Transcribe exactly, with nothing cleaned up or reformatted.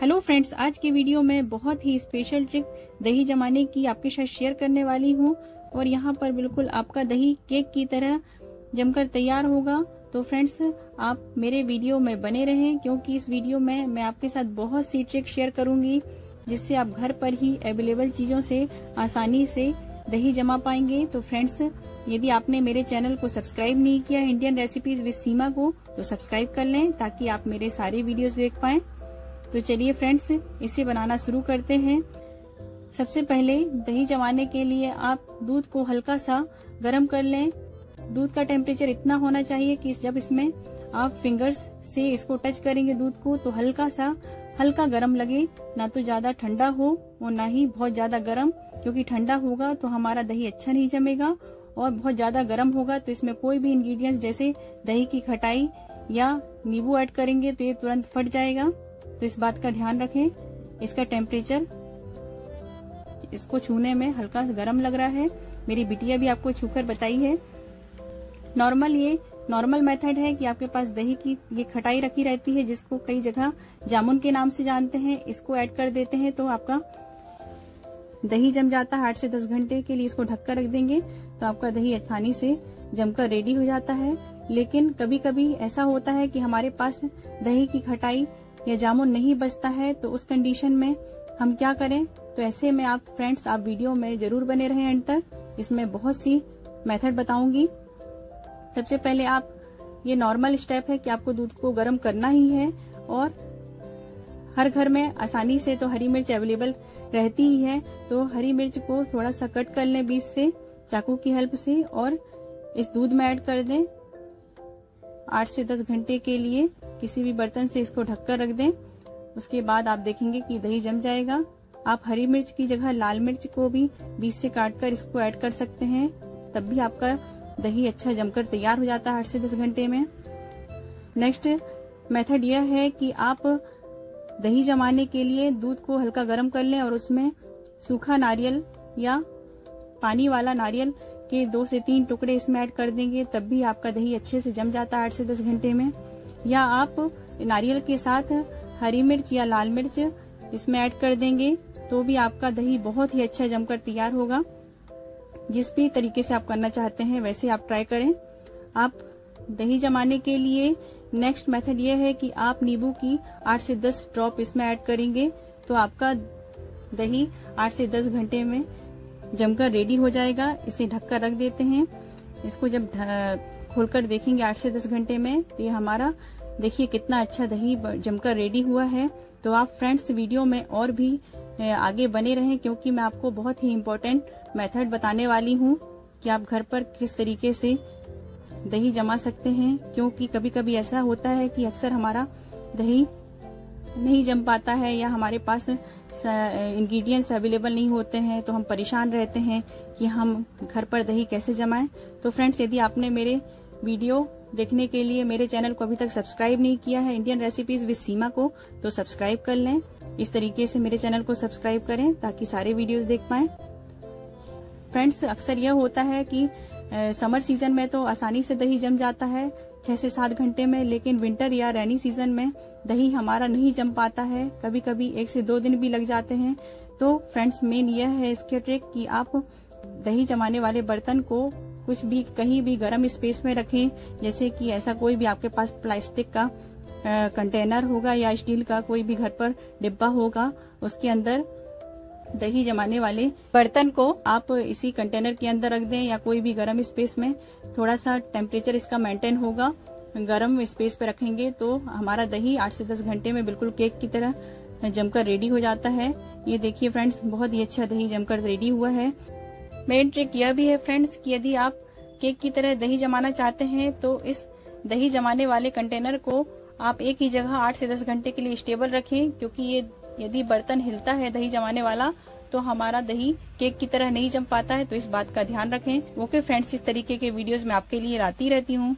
Hello friends, आज की video में बहुत ही स्पेशल ट्रिक दही जमाने की आपके साथ शेयर करने वाली हूं। और यहां पर बिल्कुल आपका दही केक की तरह जमकर तैयार होगा। तो फ्रेंड्स, आप मेरे वीडियो में बने रहें, क्योंकि इस वीडियो में मैं आपके साथ बहुत सी ट्रिक शेयर करूंगी जिससे आप घर पर ही अवेलेबल चीज़ों से आसानी से दही जमा पाएंगे। तो फ्रेंड्स, यदि आपने मेरे चैनल को सब्सक्राइब नहीं किया इंडियन रेसिपीज विद सीमा को, तो सब्सक्राइब कर लें ताकि आप मेरे सारे वीडियोस देख पाएं। तो चलिए फ्रेंड्स, इसे बनाना शुरू करते हैं। सबसे पहले दही जमाने के लिए आप दूध को हल्का सा गर्म कर लें। दूध का टेम्परेचर इतना होना चाहिए कि जब इसमें आप फिंगर्स से इसको टच करेंगे दूध को, तो हल्का सा हल्का गर्म लगे, ना तो ज्यादा ठंडा हो और ना ही बहुत ज्यादा गर्म, क्योंकि ठंडा होगा तो हमारा दही अच्छा नहीं जमेगा और बहुत ज्यादा गर्म होगा तो इसमें कोई भी इंग्रेडिएंट्स जैसे दही की खटाई या नींबू ऐड करेंगे तो ये तुरंत फट जाएगा। तो इस बात का ध्यान रखें। इसका टेम्परेचर इसको छूने में हल्का गर्म लग रहा है। मेरी बिटिया भी आपको छूकर बताई है। नॉर्मल ये नॉर्मल मेथड है कि आपके पास दही की ये खटाई रखी रहती है जिसको कई जगह जामुन के नाम से जानते हैं। इसको ऐड कर देते हैं तो आपका दही जम जाता है। आठ से दस घंटे के लिए इसको ढककर रख देंगे तो आपका दही आसानी से जमकर रेडी हो जाता है। लेकिन कभी कभी ऐसा होता है कि हमारे पास दही की खटाई या जामुन नहीं बचता है, तो उस कंडीशन में हम क्या करें? तो ऐसे में आप फ्रेंड्स, आप वीडियो में जरूर बने रहें एंड तक। इसमें बहुत सी मेथड बताऊंगी। सबसे पहले आप ये नॉर्मल स्टेप है कि आपको दूध को गर्म करना ही है और हर घर में आसानी से तो हरी मिर्च अवेलेबल रहती ही है। तो हरी मिर्च को थोड़ा सा कट कर लें बीच से चाकू की हेल्प से और इस दूध में ऐड कर दें। आठ से दस घंटे के लिए किसी भी बर्तन से इसको ढककर रख दें। उसके बाद आप देखेंगे कि दही जम जाएगा। आप हरी मिर्च की जगह लाल मिर्च को भी बीच से काट कर इसको ऐड कर सकते हैं, तब भी आपका दही अच्छा जमकर तैयार हो जाता है आठ से दस घंटे में। नेक्स्ट मेथड यह है कि आप दही जमाने के लिए दूध को हल्का गर्म कर लें और उसमें सूखा नारियल या पानी वाला नारियल के दो से तीन टुकड़े इसमें ऐड कर देंगे, तब भी आपका दही अच्छे से जम जाता है आठ से दस घंटे में। या आप नारियल के साथ हरी मिर्च या लाल मिर्च इसमें ऐड कर देंगे तो भी आपका दही बहुत ही अच्छा जमकर तैयार होगा। जिस भी तरीके से आप करना चाहते हैं वैसे आप ट्राई करें। आप दही जमाने के लिए नेक्स्ट मेथड यह है कि आप नींबू की आठ से दस ड्रॉप इसमें ऐड करेंगे तो आपका दही आठ से दस घंटे में जमकर रेडी हो जाएगा। इसे ढककर रख देते हैं। इसको जब खोलकर देखेंगे आठ से दस घंटे में तो ये हमारा देखिए कितना अच्छा दही जमकर रेडी हुआ है। तो आप फ्रेंड्स वीडियो में और भी आगे बने रहें, क्योंकि मैं आपको बहुत ही इम्पोर्टेंट मेथड बताने वाली हूं कि आप घर पर किस तरीके से दही जमा सकते हैं। क्योंकि कभी कभी ऐसा होता है कि अक्सर हमारा दही नहीं जम पाता है या हमारे पास इंग्रेडिएंट्स अवेलेबल नहीं होते हैं, तो हम परेशान रहते हैं कि हम घर पर दही कैसे जमाएं। तो फ्रेंड्स, यदि आपने मेरे वीडियो देखने के लिए मेरे चैनल को अभी तक सब्सक्राइब नहीं किया है इंडियन रेसिपीज विद सीमा को, तो सब्सक्राइब कर लें। इस तरीके से मेरे चैनल को सब्सक्राइब करें ताकि सारे वीडियोस देख पाएं। फ्रेंड्स, अक्सर यह होता है कि समर सीजन में तो आसानी से दही जम जाता है छह से सात घंटे में, लेकिन विंटर या रेनी सीजन में दही हमारा नहीं जम पाता है। कभी कभी एक से दो दिन भी लग जाते हैं। तो फ्रेंड्स, मेन यह है इसके ट्रिक कि आप दही जमाने वाले बर्तन को कुछ भी कहीं भी गर्म स्पेस में रखें, जैसे कि ऐसा कोई भी आपके पास प्लास्टिक का आ, कंटेनर होगा या स्टील का कोई भी घर पर डिब्बा होगा, उसके अंदर दही जमाने वाले बर्तन को आप इसी कंटेनर के अंदर रख दें या कोई भी गर्म स्पेस में। थोड़ा सा टेम्परेचर इसका मेंटेन होगा, गर्म स्पेस पे रखेंगे तो हमारा दही आठ से दस घंटे में बिल्कुल केक की तरह जमकर रेडी हो जाता है। ये देखिए फ्रेंड्स, बहुत ही अच्छा दही जमकर रेडी हुआ है। मेन ट्रिक यह भी है फ्रेंड्स कि यदि आप केक की तरह दही जमाना चाहते हैं तो इस दही जमाने वाले कंटेनर को आप एक ही जगह आठ से दस घंटे के लिए स्टेबल रखें, क्योंकि ये यदि बर्तन हिलता है दही जमाने वाला तो हमारा दही केक की तरह नहीं जम पाता है। तो इस बात का ध्यान रखें। ओके फ्रेंड्स, इस तरीके के वीडियोस मैं आपके लिए लाती रहती हूँ।